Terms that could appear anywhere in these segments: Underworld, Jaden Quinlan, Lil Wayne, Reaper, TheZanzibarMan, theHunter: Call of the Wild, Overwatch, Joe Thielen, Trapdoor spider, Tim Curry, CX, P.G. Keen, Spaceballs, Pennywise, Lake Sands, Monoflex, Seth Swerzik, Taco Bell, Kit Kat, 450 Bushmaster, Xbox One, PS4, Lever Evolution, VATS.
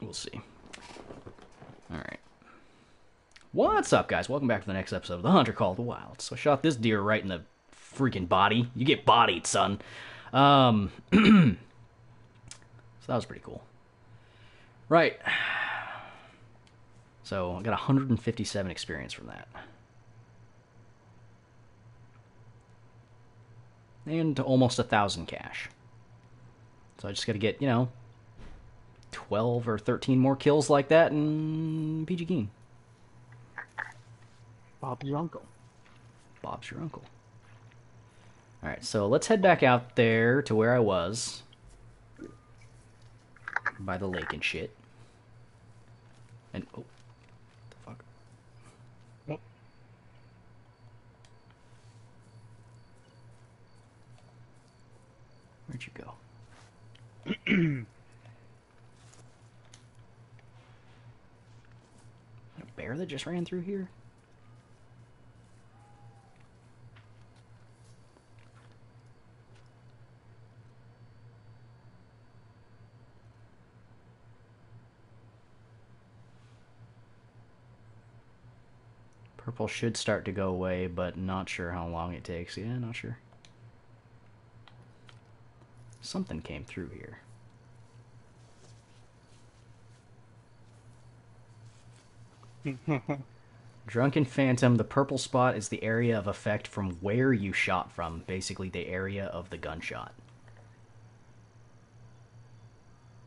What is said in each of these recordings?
We'll see. All right. What's up, guys? Welcome back to the next episode of The Hunter: Call of the Wild. So I shot this deer right in the freaking body. You get bodied, son. So that was pretty cool. Right. So I got 157 experience from that. And almost 1,000 cash. So I just got to get, you know, 12 or 13 more kills like that and P.G. Keen. Bob's your uncle. Bob's your uncle. Alright, so let's head back out there to where I was. By the lake and shit. And, oh. The fuck? Nope. Where'd you go? A bear that just ran through here? Purple should start to go away, but not sure how long it takes. Yeah, not sure. Something came through here. Drunken Phantom, the purple spot is the area of effect from where you shot from. Basically, the area of the gunshot.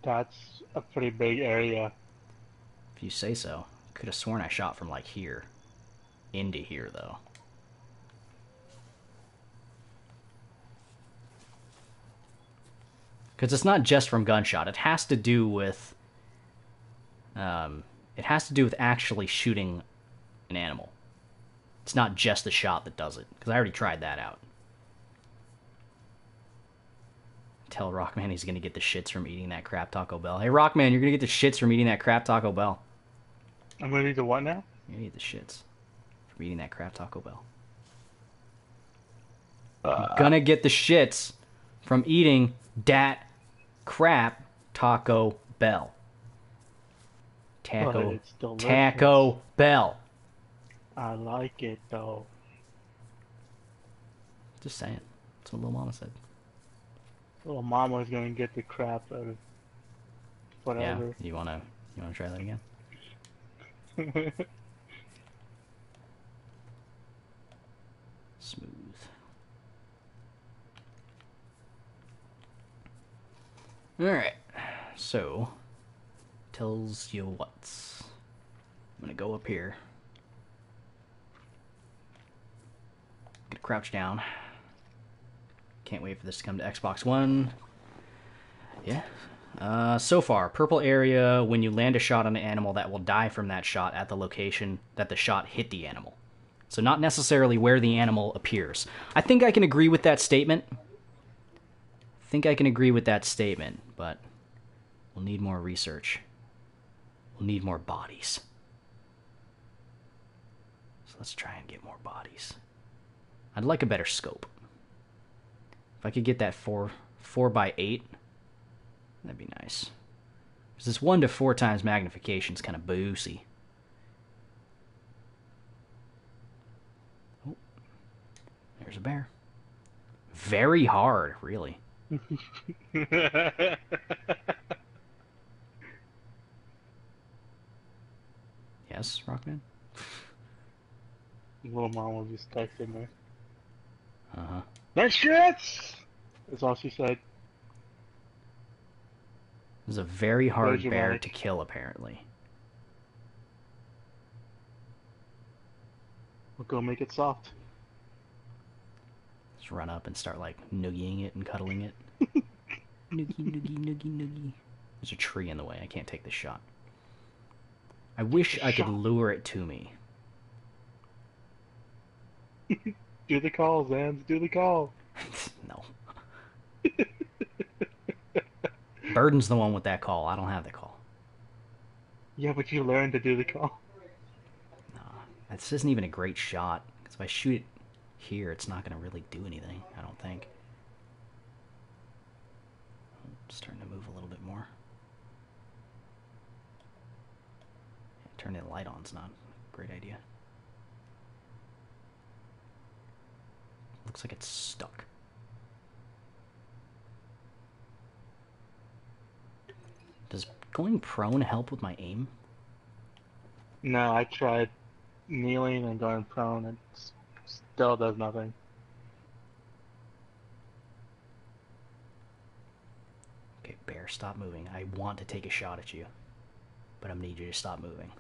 That's a pretty big area. If you say so. Could have sworn I shot from, like, here. Into here, though. Because it's not just from gunshot. It has to do with... it has to do with actually shooting an animal. It's not just the shot that does it. Because I already tried that out. Tell Rockman he's going to get the shits from eating that crap Taco Bell. Hey, Rockman, you're going to get the shits from eating that crap Taco Bell. I'm going to eat the what now? You're going to eat the shits. From eating that crap Taco Bell. I'm going to get the shits from eating dat crap Taco Bell. Taco Bell. I like it, though. Just saying. That's what Little Mama said. Little Mama's going to get the crap out of whatever. Yeah, you wanna try that again? Smooth. Alright. So... tells you what's. I'm gonna go up here. Gonna crouch down. Can't wait for this to come to Xbox One. Yeah. So far, purple area, when you land a shot on an animal that will die from that shot at the location that the shot hit the animal. So not necessarily where the animal appears. I think I can agree with that statement. But we'll need more research. We'll need more bodies. So let's try and get more bodies. I'd like a better scope. If I could get that 4x8, that'd be nice. Because this 1 to 4 times magnification is kind of boozy. Oh, there's a bear. Very hard, really. Yes, Rockman? Little Mama just texted me. Uh-huh. Nice shits! That's all she said. It was a very hard bear to kill, apparently. We'll go make it soft. Just run up and start, like, noogieing it and cuddling it. Noogie, noogie, noogie, noogie. There's a tree in the way. I can't take this shot. I wish I could lure it to me. Do the call, Zans. Do the call. No. Burden's the one with that call. I don't have the call. Yeah, but you learned to do the call. Nah. This isn't even a great shot. Because if I shoot it here, it's not going to really do anything, I don't think. I'm starting to move a little bit more. turning the light on is not a great idea. Looks like it's stuck. Does going prone help with my aim? No, I tried kneeling and going prone and it still does nothing. Okay, bear, stop moving. I want to take a shot at you, but I'm gonna need you to stop moving.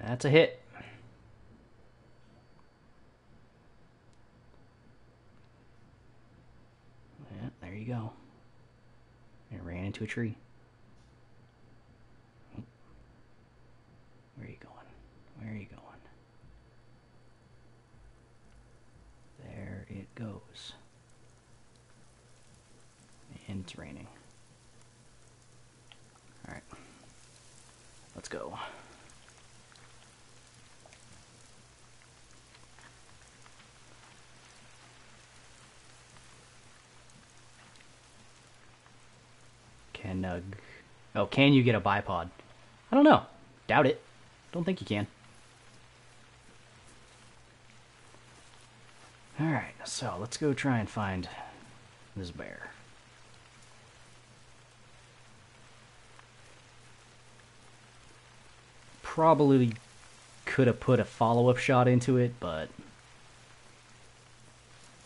That's a hit. Yeah, there you go. It ran into a tree. Where are you going? Where are you going? There it goes. And it's raining. Alright. Let's go. Oh, can you get a bipod? I don't know. Doubt it. Don't think you can. Alright, so let's go try and find this bear. Probably could have put a follow-up shot into it, but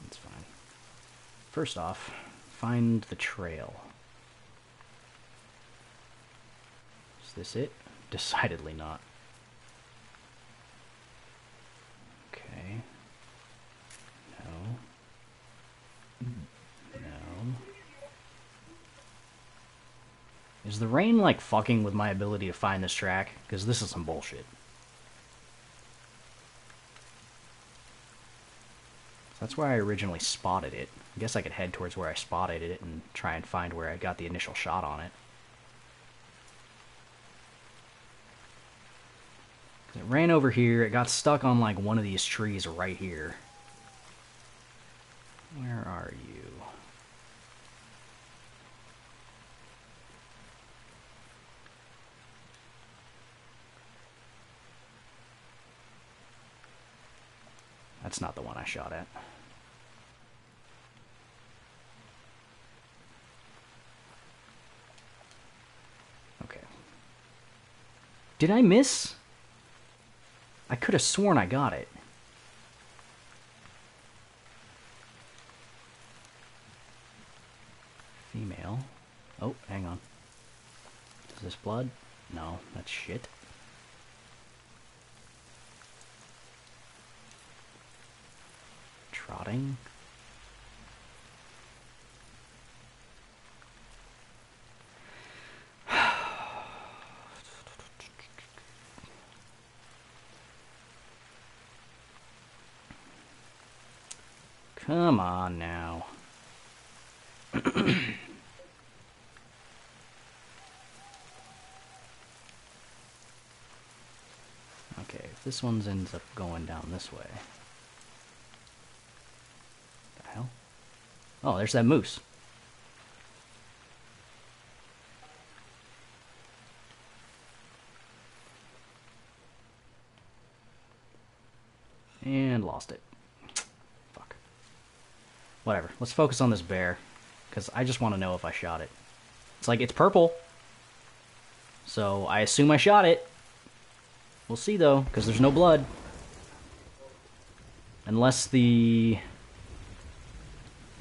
it's fine. First off, find the trail. Is this it? Decidedly not. Okay. No. No. Is the rain, like, fucking with my ability to find this track? Because this is some bullshit. That's where I originally spotted it. I guess I could head towards where I spotted it and try and find where I got the initial shot on it. It ran over here, it got stuck on like one of these trees right here. Where are you? That's not the one I shot at. Okay. Did I miss? I could have sworn I got it. Female. Oh, hang on. Is this blood? No, that's shit. Trotting. Come on now. Okay, if this one ends up going down this way. What the hell? Oh, there's that moose. And lost it. Whatever, let's focus on this bear, because I just want to know if I shot it. It's like, it's purple, so I assume I shot it. We'll see, though, because there's no blood. Unless the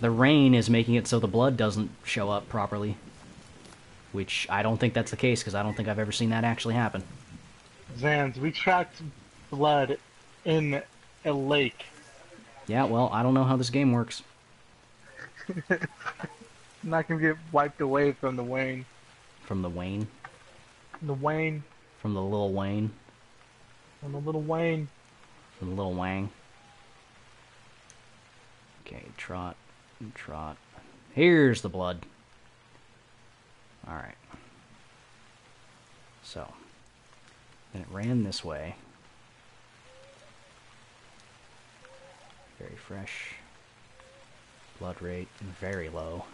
rain is making it so the blood doesn't show up properly, which I don't think that's the case, because I don't think I've ever seen that actually happen. Zans, we tracked blood in a lake. Yeah, well, I don't know how this game works. I'm not gonna get wiped away from the Wayne. From the Wayne? The Wayne. From the Lil Wayne. From the Little Wayne. From the Little Wang. Okay, trot, trot. Here's the blood. Alright. So. Then it ran this way. Very fresh. Blood rate very low.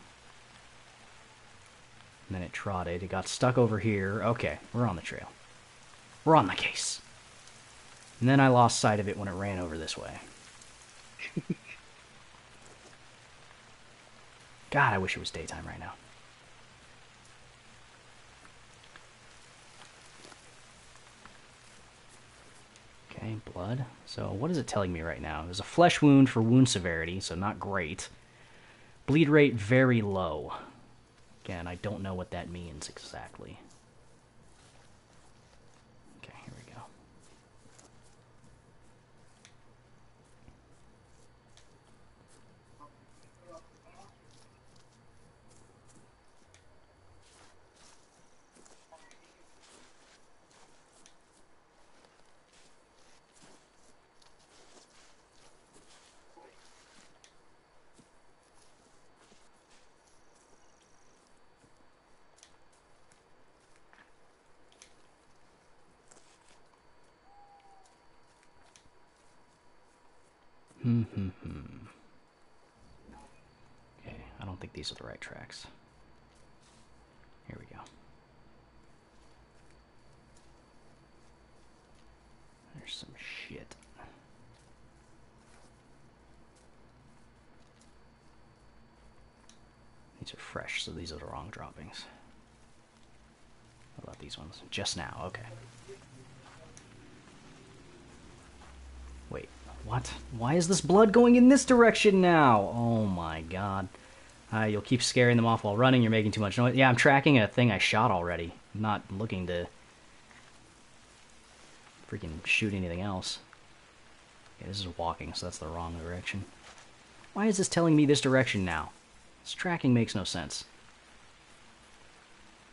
And then it trotted. It got stuck over here. Okay, we're on the trail. We're on the case. And then I lost sight of it when it ran over this way. God, I wish it was daytime right now. Okay, blood. So what is it telling me right now? There's a flesh wound for wound severity, so not great. Bleed rate very low. Again, I don't know what that means exactly. Okay, here we go. Okay, I don't think these are the right tracks. Here we go. There's some shit. These are fresh, so these are the wrong droppings. What about these ones? Just now, okay. Wait. What? Why is this blood going in this direction now? Oh my god. You'll keep scaring them off while running. You're making too much noise. Yeah, I'm tracking a thing I shot already. I'm not looking to freaking shoot anything else. Okay, this is walking, so that's the wrong direction. Why is this telling me this direction now? This tracking makes no sense.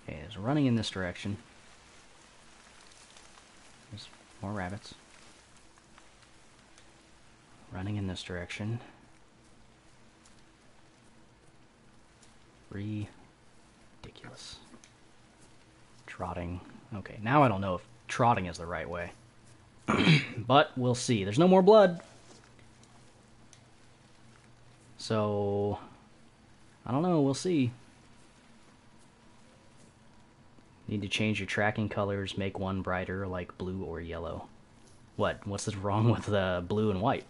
Okay, it's running in this direction. There's more rabbits. Running in this direction. Ridiculous. Trotting. Okay, now I don't know if trotting is the right way. But we'll see. There's no more blood. So, I don't know. We'll see. Need to change your tracking colors. Make one brighter, like blue or yellow. What? What's wrong with the blue and white?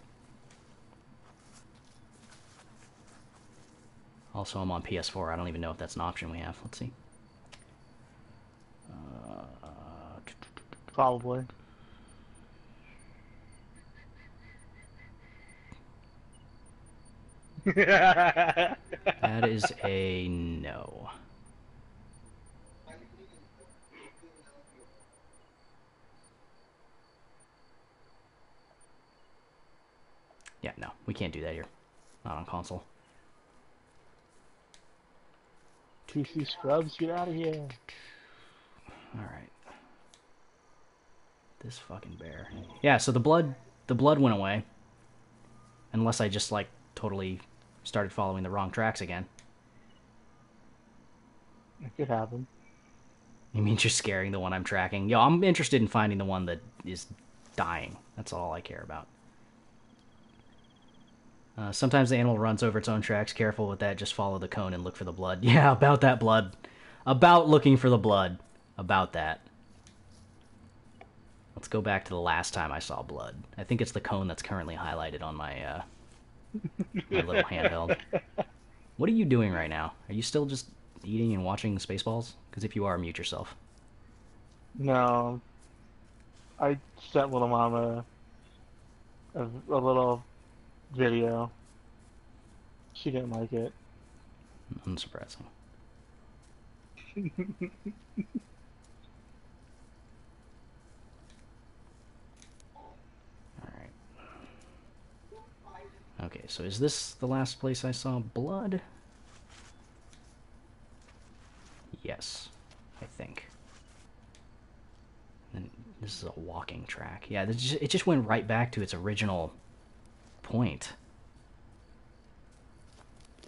Also, I'm on PS4. I don't even know if that's an option we have. Let's see. Probably. That is a no. Yeah, no. We can't do that here. Not on console. TC Scrubs, get out of here. Alright. This fucking bear. Yeah, so the blood went away. Unless I just, like, totally started following the wrong tracks again. It could happen. You mean you're scaring the one I'm tracking? Yo, I'm interested in finding the one that is dying. That's all I care about. Sometimes the animal runs over its own tracks. Careful with that. Just follow the cone and look for the blood. Yeah, about that blood. About looking for the blood. About that. Let's go back to the last time I saw blood. I think it's the cone that's currently highlighted on my, my little handheld. What are you doing right now? Are you still just eating and watching Spaceballs? Because if you are, mute yourself. No. I sent Little Mama a little video. She didn't like it. Unsurprising. Alright. Okay, so is this the last place I saw blood? Yes, I think. And this is a walking track. Yeah, it just went right back to its original point.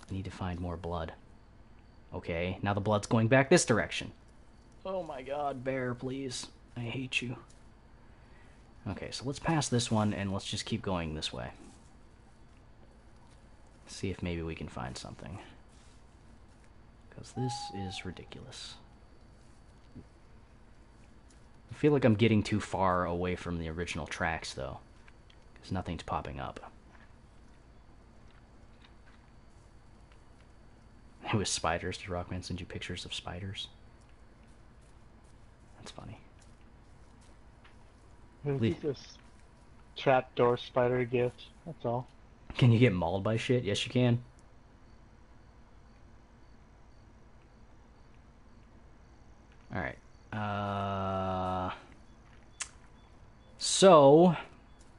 I need to find more blood. Okay, now the blood's going back this direction. Oh my god, bear, please. I hate you. Okay, so let's pass this one and let's just keep going this way. see if maybe we can find something. Because this is ridiculous. I feel like I'm getting too far away from the original tracks, though. Because nothing's popping up. It was spiders. Did Rockman send you pictures of spiders? That's funny. It's this trapdoor spider gift. That's all. Can you get mauled by shit? Yes, you can. Alright. So,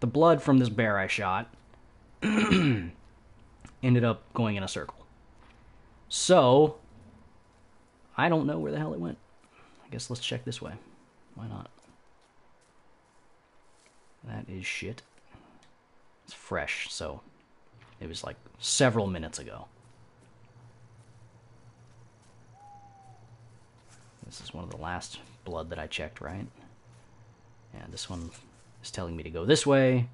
the blood from this bear I shot ended up going in a circle. So, I don't know where the hell it went. I guess let's check this way. Why not? That is shit. It's fresh, so it was like several minutes ago. This is one of the last blood that I checked, right? And this one is telling me to go this way.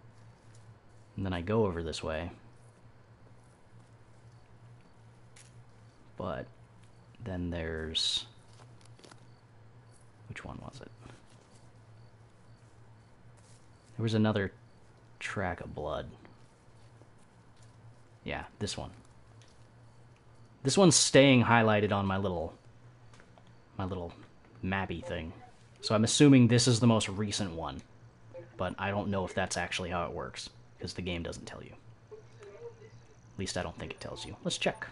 And then I go over this way. But then there's... Which one was it? There was another track of blood. Yeah, this one. This one's staying highlighted on my little mappy thing. So I'm assuming this is the most recent one. But I don't know if that's actually how it works, because the game doesn't tell you. At least I don't think it tells you. Let's check.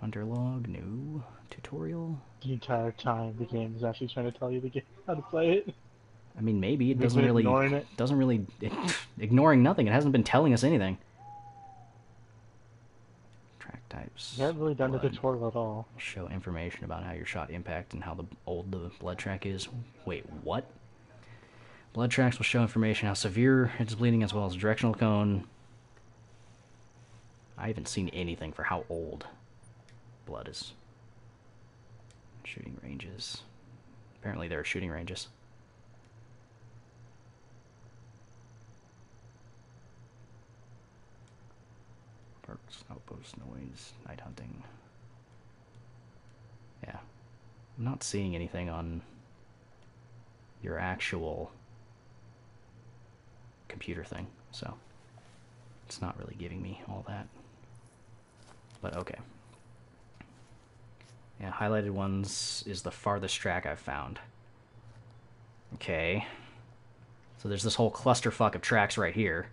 Underlog, new tutorial. The entire time the game is actually trying to tell you the game how to play it. I mean, maybe it doesn't really. Ignoring it. Doesn't really ignoring nothing. It hasn't been telling us anything. Track types. You haven't really done the tutorial at all. Show information about how your shot impact and how old the blood track is. Wait, what? Blood tracks will show information how severe it's bleeding as well as directional cone. I haven't seen anything for how old blood is. Shooting ranges. Apparently, there are shooting ranges. Parks, outposts, noise, night hunting. Yeah. I'm not seeing anything on your actual computer thing, so it's not really giving me all that. But okay. Yeah, highlighted ones is the farthest track I've found. Okay. So there's this whole clusterfuck of tracks right here.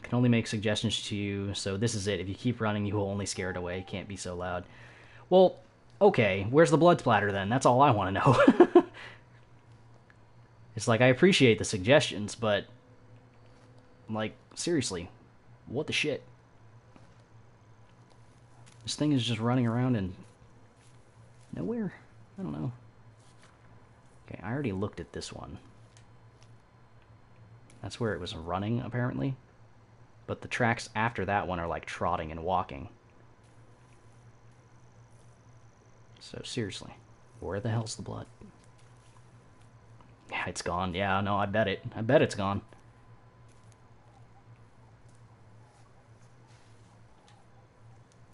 Can only make suggestions to you, so this is it. If you keep running, you will only scare it away. Can't be so loud. Well, okay, where's the blood splatter then? That's all I want to know. It's like, I appreciate the suggestions, but... Like, seriously, what the shit? This thing is just running around in... nowhere? I don't know. Okay, I already looked at this one. That's where it was running, apparently. But the tracks after that one are like trotting and walking. So seriously, where the hell's the blood? Yeah, it's gone. Yeah, no, I bet it. I bet it's gone.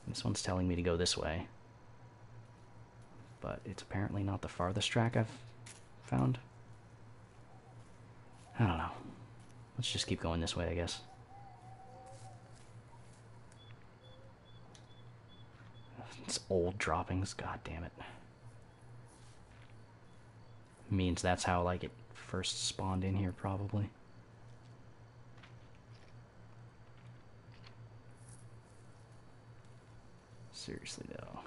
This one's telling me to go this way. But it's apparently not the farthest track I've found. I don't know. Let's just keep going this way, I guess. It's old droppings, god damn it. Means that's how, like, it first spawned in here, probably. Seriously, though.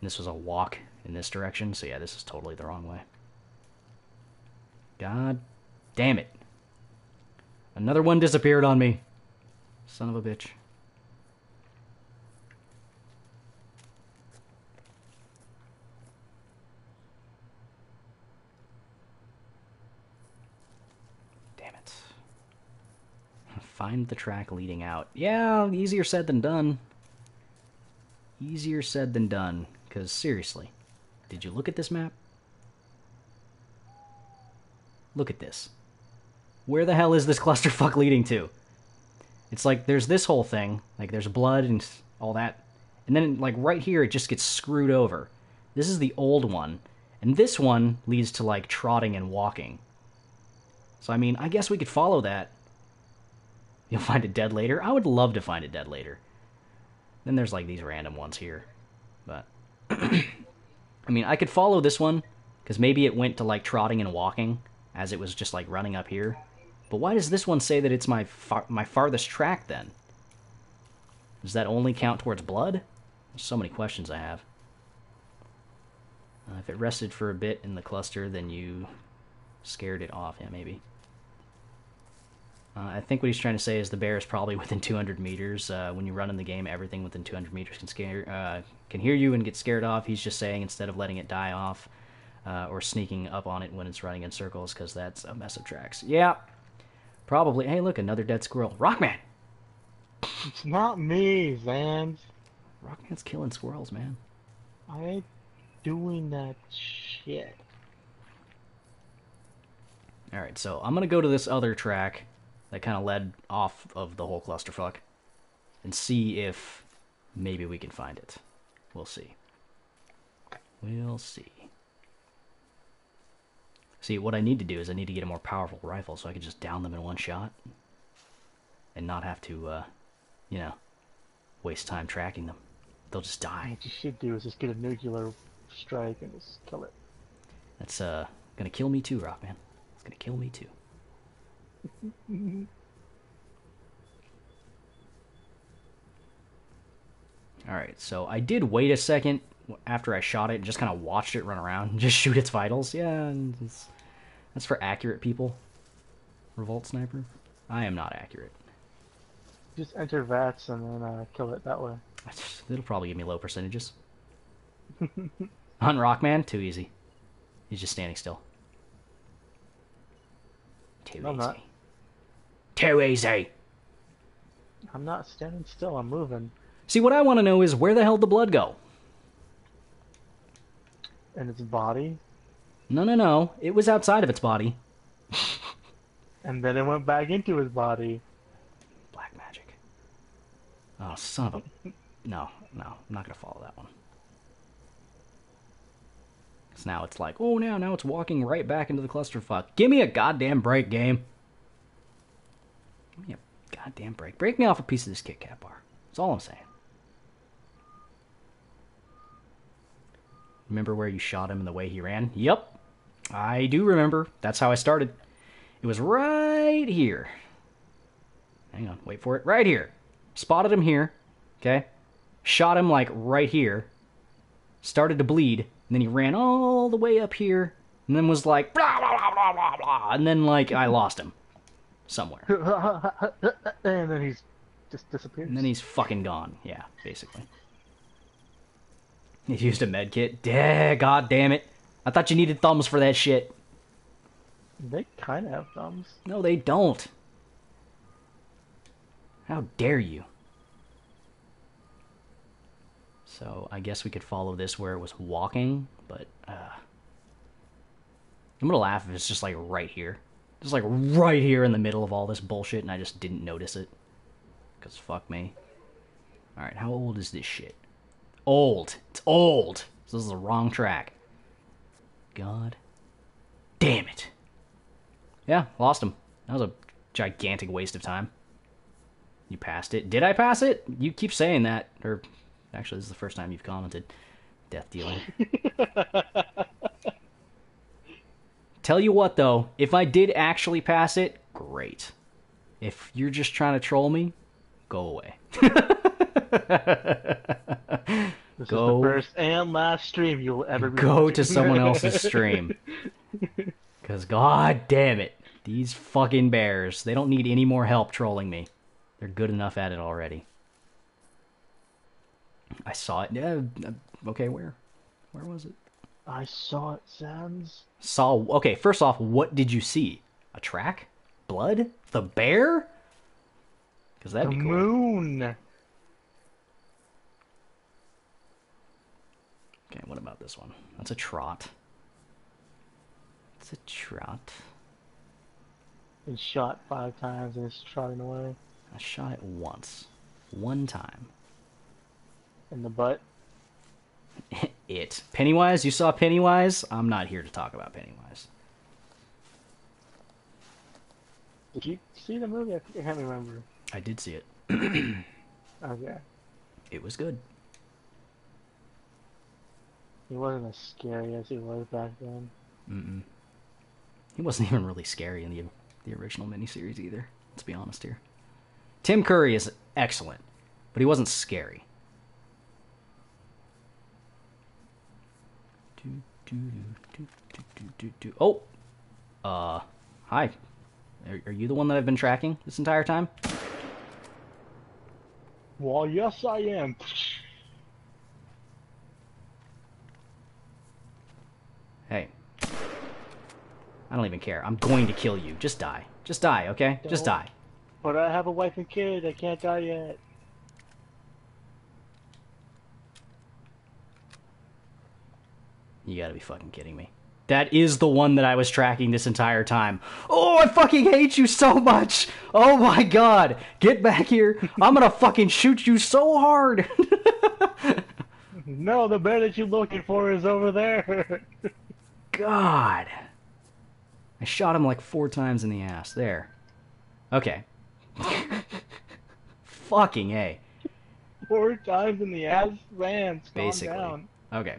This was a walk in this direction, so yeah, this is totally the wrong way. God damn it. Another one disappeared on me. Son of a bitch. Damn it. Find the track leading out. Yeah, easier said than done. Easier said than done. Because seriously, did you look at this map? Look at this. Where the hell is this clusterfuck leading to? It's like there's this whole thing, like there's blood and all that, and then like right here it just gets screwed over. This is the old one, and this one leads to like trotting and walking. So I mean, I guess we could follow that. You'll find it dead later. I would love to find it dead later. Then there's like these random ones here, but I mean, I could follow this one because maybe it went to like trotting and walking as it was just like running up here. But why does this one say that it's my farthest track, then? Does that only count towards blood? There's so many questions I have. If it rested for a bit in the cluster, then you scared it off. Yeah, maybe. I think what he's trying to say is the bear is probably within 200 meters. When you run in the game, everything within 200 meters can hear you and get scared off. He's just saying instead of letting it die off or sneaking up on it when it's running in circles, because that's a mess of tracks. Yeah. Probably. Hey, look, another dead squirrel. Rockman! It's not me, Vans. Rockman's killing squirrels, man. I ain't doing that shit. Alright, so I'm gonna go to this other track that kind of led off of the whole clusterfuck and see if maybe we can find it. We'll see. We'll see. See, what I need to do is I need to get a more powerful rifle so I can just down them in one shot and not have to, you know, waste time tracking them. They'll just die. What you should do is just get a nuclear strike and just kill it. That's gonna kill me too, Rockman. It's gonna kill me too. Alright, so I did wait a second after I shot it and just kind of watched it run around and just shoot its vitals. Yeah, that's for accurate people. Revolt Sniper? I am not accurate. Just enter VATS and then kill it that way. It'll probably give me low percentages. Hunt Rockman? Too easy. He's just standing still. Too easy. I'm not standing still, I'm moving. See, what I want to know is where the hell did the blood go? And its body? No, no, no. It was outside of its body. And then it went back into his body. Black magic. Oh, son of a... No, no. I'm not going to follow that one. Because now it's like, oh, now it's walking right back into the clusterfuck. Give me a goddamn break, game. Give me a goddamn break. Break me off a piece of this Kit Kat bar. That's all I'm saying. Remember where you shot him and the way he ran? Yep, I do remember. That's how I started. It was right here. Hang on, wait for it. Right here. Spotted him here, okay? Shot him, like, right here. Started to bleed, and then he ran all the way up here, and then was like, blah, blah, blah, blah, blah, blah, and then, like, I lost him. Somewhere. And then he's just disappeared. And then he's fucking gone. Yeah, basically. You used a med kit? Yeah, god damn it. I thought you needed thumbs for that shit. They kind of have thumbs. No, they don't. How dare you? So, I guess we could follow this where it was walking, but, I'm gonna laugh if it's just, like, right here. Just, like, right here in the middle of all this bullshit, and I just didn't notice it. 'Cause fuck me. Alright, how old is this shit? Old. It's old. So this is the wrong track. God damn it. Yeah, lost him. That was a gigantic waste of time. You passed it. Did I pass it? You keep saying that. Or, actually, this is the first time you've commented. Death dealing. Tell you what, though. If I did actually pass it, great. If you're just trying to troll me, go away. This is the first and last stream you'll ever be watching. Go to someone else's stream. Because god damn it, these fucking bears, they don't need any more help trolling me. They're good enough at it already. I saw it. Yeah, okay, where was it? I saw it, Sans. Saw, okay, first off, what did you see? A track? Blood? The bear? Because that'd be cool. The moon! Okay, what about this one? That's a trot. It's a trot. It's shot 5 times and it's trotting away. I shot it once. One time. In the butt? It. Pennywise? You saw Pennywise? I'm not here to talk about Pennywise. Did you see the movie? I can't remember. I did see it. Okay. It was good. He wasn't as scary as he was back then. Mm-mm. He wasn't even really scary in the original miniseries either. Let's be honest here. Tim Curry is excellent, but he wasn't scary. Oh! Hi. Are you the one that I've been tracking this entire time? Well, yes, I am. Hey. I don't even care. I'm going to kill you. Just die. Just die, okay? Don't. Just die. But I have a wife and kid. I can't die yet. You gotta be fucking kidding me. That is the one that I was tracking this entire time. Oh, I fucking hate you so much! Oh my god! Get back here! I'm gonna fucking shoot you so hard! No, the bear that you're looking for is over there! God! I shot him like 4 times in the ass. There. Okay. Fucking A. 4 times in the ass? Rams, calm basically. Down. Okay.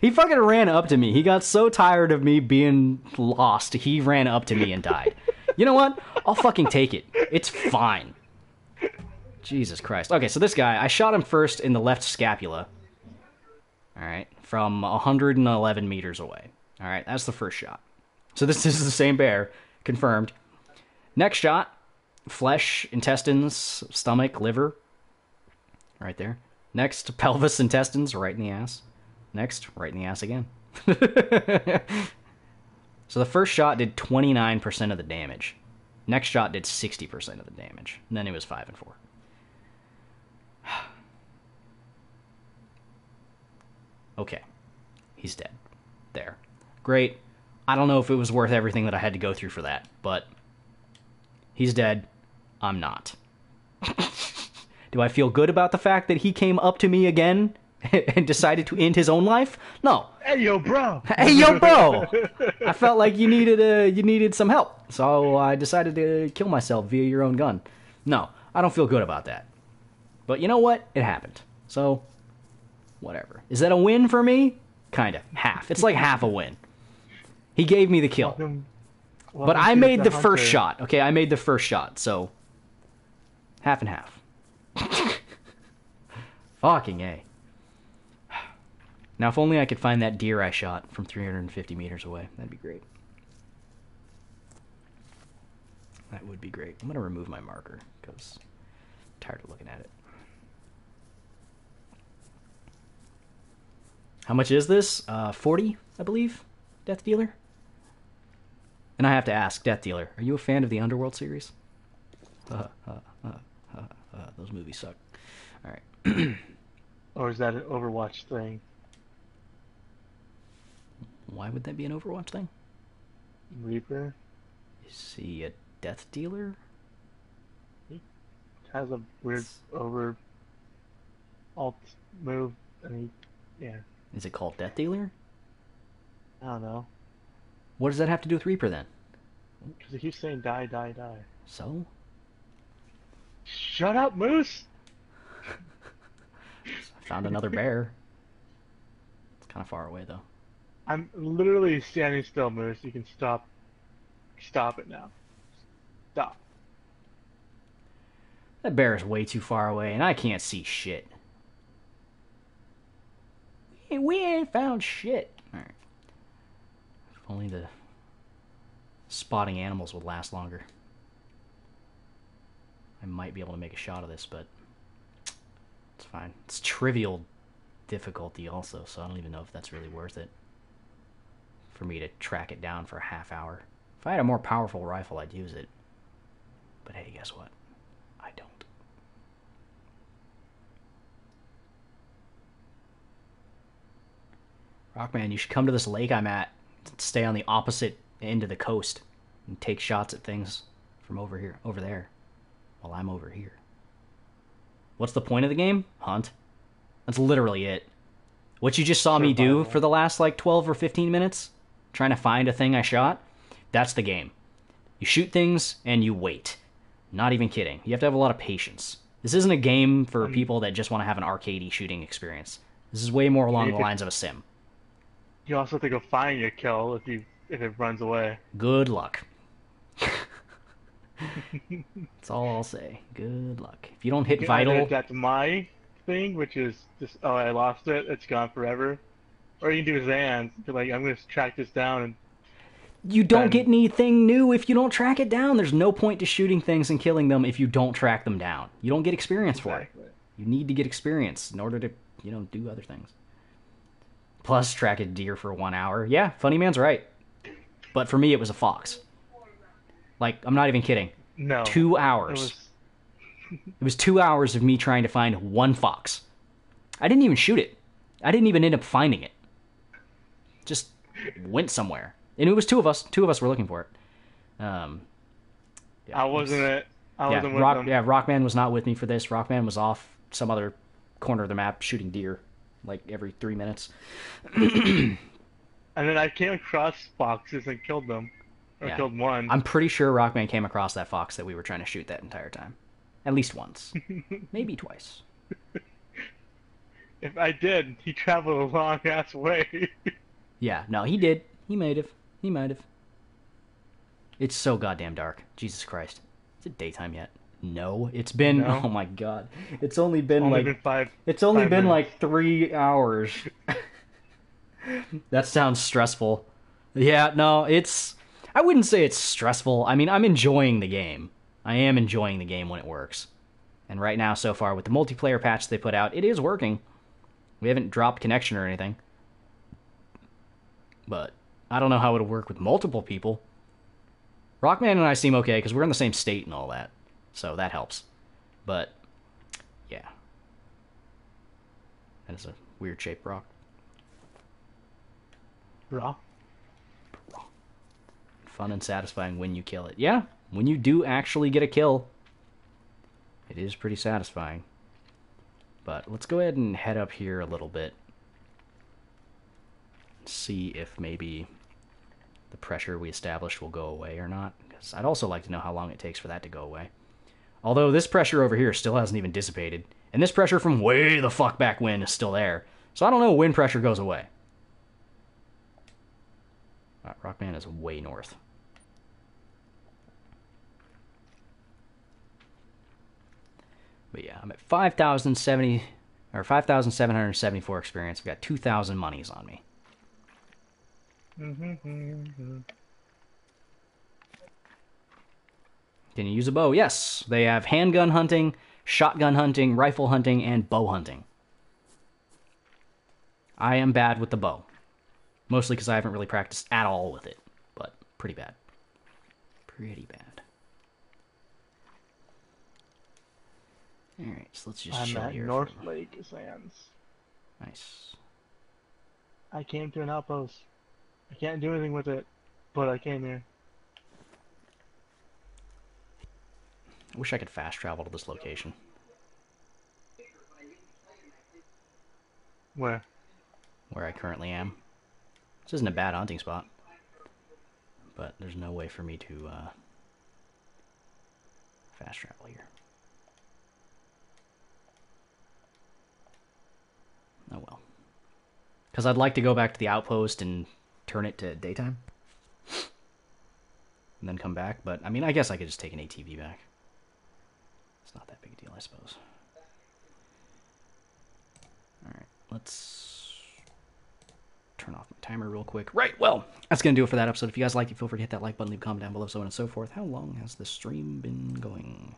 He fucking ran up to me. He got so tired of me being lost, he ran up to me and died. You know what? I'll fucking take it. It's fine. Jesus Christ. Okay, so this guy, I shot him first in the left scapula. Alright, from 111 meters away. Alright, that's the first shot. So this is the same bear. Confirmed. Next shot, flesh, intestines, stomach, liver. Right there. Next, pelvis, intestines, right in the ass. Next, right in the ass again. So the first shot did 29% of the damage. Next shot did 60% of the damage. And then it was 5 and 4. Okay. He's dead. There. Great. I don't know if it was worth everything that I had to go through for that, but he's dead. I'm not. Do I feel good about the fact that he came up to me again? And decided to end his own life? No. Hey yo, bro. Hey yo, bro. I felt like you needed some help, so I decided to kill myself via your own gun. No, I don't feel good about that. But you know what? It happened. So, whatever. Is that a win for me? Kind of. Half. It's like half a win. He gave me the kill. Welcome but I made the first shot. Okay, I made the first shot. So, half and half. Fucking A. Now, if only I could find that deer I shot from 350 meters away. That'd be great. That would be great. I'm going to remove my marker, because I'm tired of looking at it. How much is this? 40, I believe? Death Dealer? And I have to ask, Death Dealer, are you a fan of the Underworld series? Those movies suck. All right. Or is that an Overwatch thing? Why would that be an Overwatch thing? Reaper? Is he a death dealer? He has a weird over alt move. I mean, yeah. Is it called Death Dealer? I don't know. What does that have to do with Reaper then? Because he keeps saying die, die, die. So? Shut up, Moose! I found another bear. It's kind of far away though. I'm literally standing still, Moose. You can stop. Stop it now. Stop. That bear is way too far away, and I can't see shit. Hey, we ain't found shit. Alright. If only the spotting animals would last longer. I might be able to make a shot of this, but it's fine. It's trivial difficulty also, so I don't even know if that's really worth it. For me to track it down for a half hour. If I had a more powerful rifle, I'd use it. But hey, guess what? I don't. Rockman, you should come to this lake I'm at. Stay on the opposite end of the coast and take shots at things from over here, over there. while I'm over here. What's the point of the game? Hunt. That's literally it. What you just saw me do for the last, like, 12 or 15 minutes, trying to find a thing I shot, that's the game. You shoot things, and you wait. Not even kidding. You have to have a lot of patience. This isn't a game for people that just want to have an arcadey shooting experience. This is way more along the lines of a sim. You also have to go find your kill if it runs away. Good luck. That's all I'll say. Good luck. If you don't hit vital... That's my thing, which is just, oh, I lost it. It's gone forever. Or you can do Zan's. Like, I'm going to track this down and... You don't get anything new if you don't track it down. There's no point to shooting things and killing them if you don't track them down. You don't get experience for it. You need to get experience in order to, you know, do other things. Plus, track a deer for 1 hour. Yeah, Funny Man's right. But for me, it was a fox. Like, I'm not even kidding. No. 2 hours. It was 2 hours of me trying to find one fox. I didn't even shoot it. I didn't even end up finding it. Just went somewhere. And it was two of us. Two of us were looking for it. Yeah, I wasn't with them. Yeah, Rockman was not with me for this. Rockman was off some other corner of the map shooting deer, like, every 3 minutes. And then I came across foxes and killed them. Or killed one. I'm pretty sure Rockman came across that fox that we were trying to shoot that entire time. At least once. Maybe twice. If I did, he traveled a long-ass way. Yeah, no, he did. He might have. He might have. It's so goddamn dark. Jesus Christ. Is it daytime yet? No. It's been... No. Oh, my God. It's only been like 3 hours. That sounds stressful. Yeah, no, it's... I wouldn't say it's stressful. I mean, I'm enjoying the game. I am enjoying the game when it works. And right now, so far, with the multiplayer patch they put out, it is working. We haven't dropped connection or anything. But... I don't know how it'll work with multiple people. Rockman and I seem okay, because we're in the same state and all that. So that helps. But, yeah. That is a weird-shaped rock. Rock? Fun and satisfying when you kill it. Yeah, when you do actually get a kill, it is pretty satisfying. But let's go ahead and head up here a little bit. See if maybe the pressure we established will go away or not, because I'd also like to know how long it takes for that to go away. Although this pressure over here still hasn't even dissipated, and this pressure from way the fuck back when is still there, so I don't know when pressure goes away. Right, Rockman is way north. But yeah, I'm at 5,070 or 5,774 experience. I've got 2,000 monies on me. Can you use a bow? Yes. They have handgun hunting, shotgun hunting, rifle hunting, and bow hunting. I am bad with the bow. Mostly because I haven't really practiced at all with it. But pretty bad. Pretty bad. Alright, so let's just chill here. I'm at North Lake Sands. Nice. I came to an outpost. I can't do anything with it, but I came here. I wish I could fast travel to this location. Where? Where I currently am. This isn't a bad hunting spot. But there's no way for me to fast travel here. Oh well. Because I'd like to go back to the outpost and turn it to daytime and then come back, but I mean, I guess I could just take an ATV back. It's not that big a deal, I suppose. Alright, let's turn off my timer real quick. Right, well, that's going to do it for that episode. If you guys liked it, feel free to hit that like button, leave a comment down below, so on and so forth. How long has this stream been going?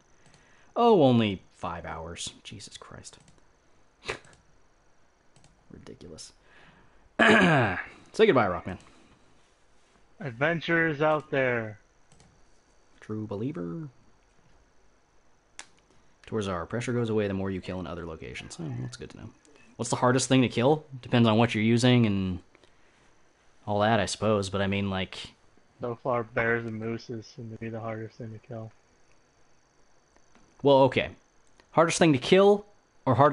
Oh, only 5 hours. Jesus Christ. Ridiculous. Say goodbye, Rockman. Adventures out there. True believer. Towards our pressure goes away the more you kill in other locations. Oh, that's good to know. What's the hardest thing to kill? Depends on what you're using and all that, I suppose. But I mean, like... So far, bears and mooses seem to be the hardest thing to kill. Well, okay. Hardest thing to kill or hardest